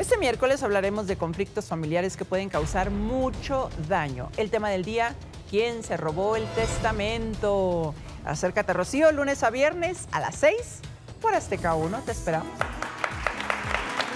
Este miércoles hablaremos de conflictos familiares que pueden causar mucho daño. El tema del día, ¿quién se robó el testamento? Acércate a Rocío, lunes a viernes a las 6 por Azteca 1. Te esperamos.